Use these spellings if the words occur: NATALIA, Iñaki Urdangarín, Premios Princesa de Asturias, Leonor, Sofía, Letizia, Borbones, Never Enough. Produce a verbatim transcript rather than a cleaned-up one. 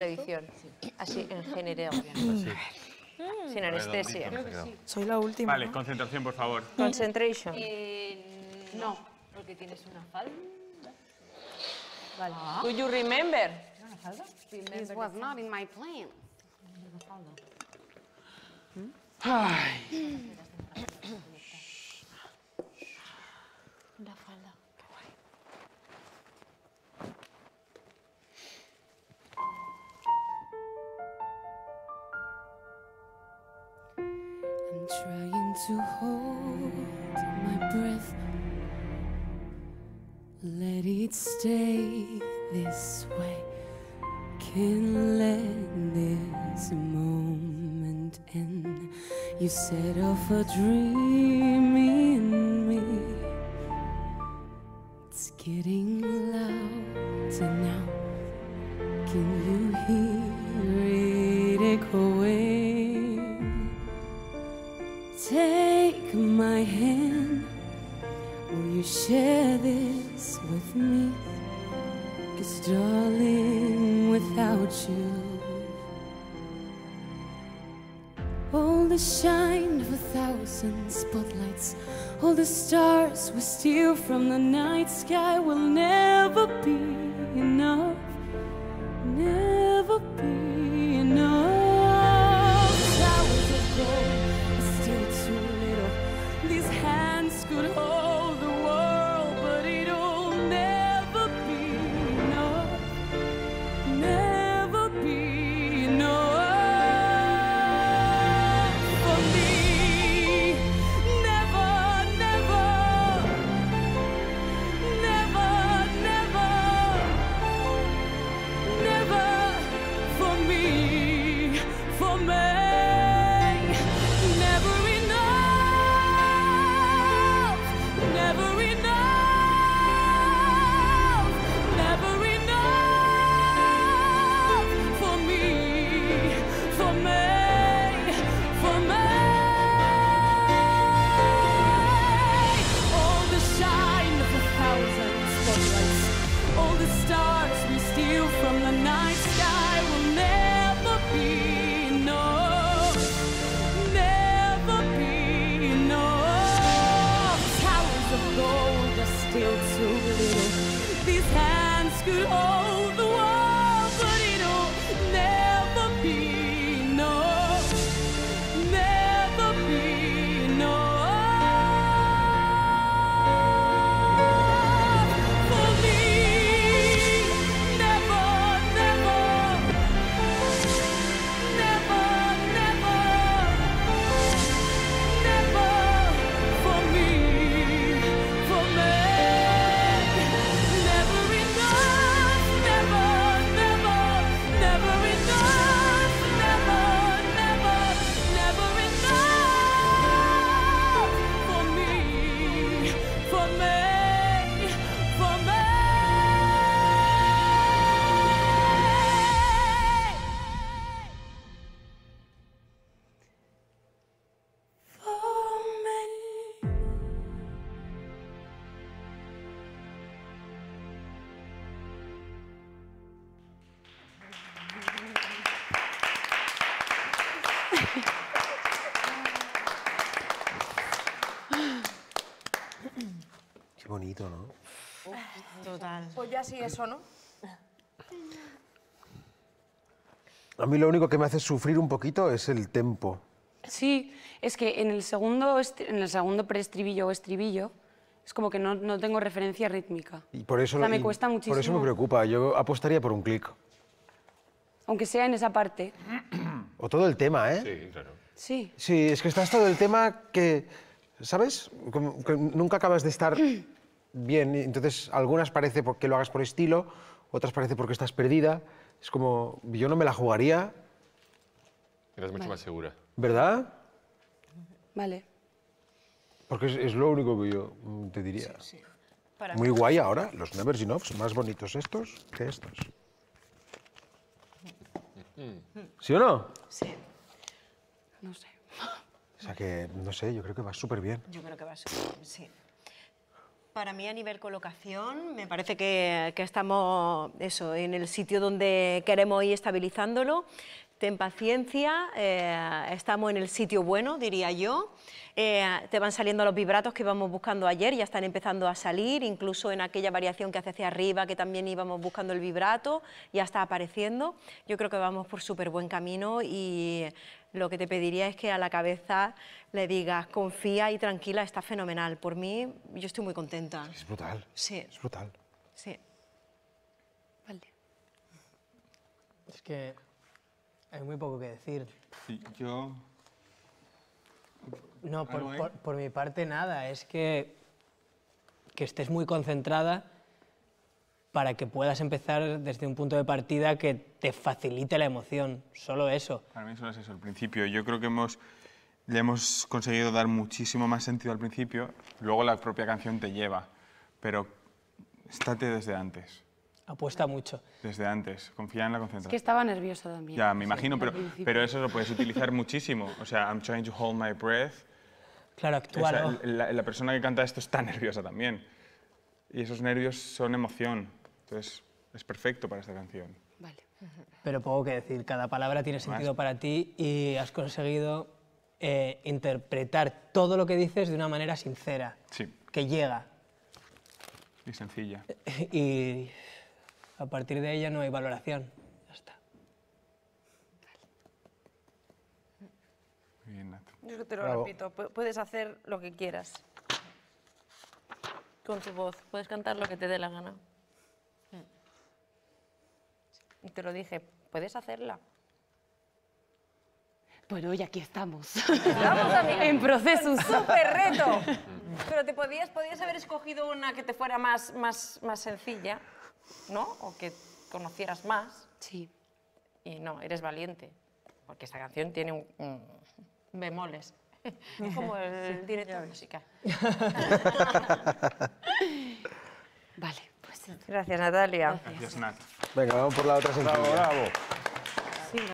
Edición, así en género, sin anestesia. Sí. Soy la última. Vale, ¿no? Concentración, por favor. Concentration. Eh, no, porque tienes una falda. Vale. Ah. Do you remember? ¿Una falda? Remember This was not in my plan. Una falda. ¿Mm? Ay. Una falda. Trying to hold my breath, let it stay this way. Can't let this moment end. You set off a dream in me. It's getting louder now. Can you hear it echoing? Take my hand, will you share this with me? Cause darling, without you, all the shine of a thousand spotlights, all the stars we steal from the night sky will never be enough, never be enough. Could hold the world, but it'll never be enough, never be enough for me. Never, never, never, never, never for me, for me. Never enough, never enough for me, for me, for me. All the shine of a thousand spotlights, all the stars we steal from the night sky will never be. Still too little. These hands could hold the world, but it'll never be enough, never be enough for me. Never, never, never, never, never for me, for me. Qué bonito, ¿no? Total. Pues ya sí, eso, ¿no? A mí lo único que me hace sufrir un poquito es el tempo. Sí, es que en el segundo, en el segundo preestribillo o estribillo es como que no, no tengo referencia rítmica. Y por eso, o sea, me cuesta muchísimo. Por eso me preocupa. Yo apostaría por un clic. Aunque sea en esa parte. O todo el tema, ¿eh? Sí, claro. Sí. Sí, es que estás todo el tema que, ¿sabes? Como que nunca acabas de estar bien. Entonces, algunas parece porque lo hagas por estilo, otras parece porque estás perdida. Es como, yo no me la jugaría. Eras mucho vale. más segura. ¿Verdad? Vale. Porque es, es lo único que yo te diría. Sí, sí. Para Muy guay sí. ahora, los Never Enough, más bonitos estos que estos. ¿Sí o no? Sí. No sé. O sea que, no sé, yo creo que va súper bien. Yo creo que va súper bien, sí. Para mí, a nivel colocación, me parece que, que estamos eso, en el sitio donde queremos ir estabilizándolo. Ten paciencia, eh, estamos en el sitio bueno, diría yo. Eh, te van saliendo los vibratos que íbamos buscando ayer, ya están empezando a salir, incluso en aquella variación que hace hacia arriba, que también íbamos buscando el vibrato, ya está apareciendo. Yo creo que vamos por súper buen camino y lo que te pediría es que a la cabeza le digas, confía y tranquila, está fenomenal. Por mí, yo estoy muy contenta. Es brutal. Sí. Es brutal. Sí. Vale. Es que... hay muy poco que decir. Sí, yo... No, por, ah, no por, por mi parte nada, es que, que estés muy concentrada para que puedas empezar desde un punto de partida que te facilite la emoción, solo eso. Para mí solo es eso, el principio. Yo creo que hemos, le hemos conseguido dar muchísimo más sentido al principio, luego la propia canción te lleva, pero estate desde antes. Apuesta mucho. Desde antes, confía en la concentración. Es que estaba nerviosa también. Ya, me imagino, sí, pero, pero eso lo puedes utilizar muchísimo. O sea, I'm trying to hold my breath. Claro, actúa. O sea, la, la persona que canta esto está nerviosa también. Y esos nervios son emoción. Entonces, es perfecto para esta canción. Vale. Pero poco que decir, cada palabra tiene sentido Más. para ti y has conseguido eh, interpretar todo lo que dices de una manera sincera. Sí. Que llega. Y sencilla. Y... a partir de ella no hay valoración. Ya está. Muy bien, Nat. Yo te lo Bravo. repito, puedes hacer lo que quieras con tu voz. Puedes cantar lo que te dé la gana. Y te lo dije, puedes hacerla. Bueno, y aquí estamos. Vamos a en proceso. Súper reto. Pero te podías, podías haber escogido una que te fuera más, más, más sencilla, ¿no? O que conocieras más. Sí. Y no, eres valiente. Porque esa canción tiene un... un bemoles. Es como el sí, director musical. Vale, pues... gracias, Natalia. Gracias, Nat. Venga, vamos por la otra. Bravo, bravo.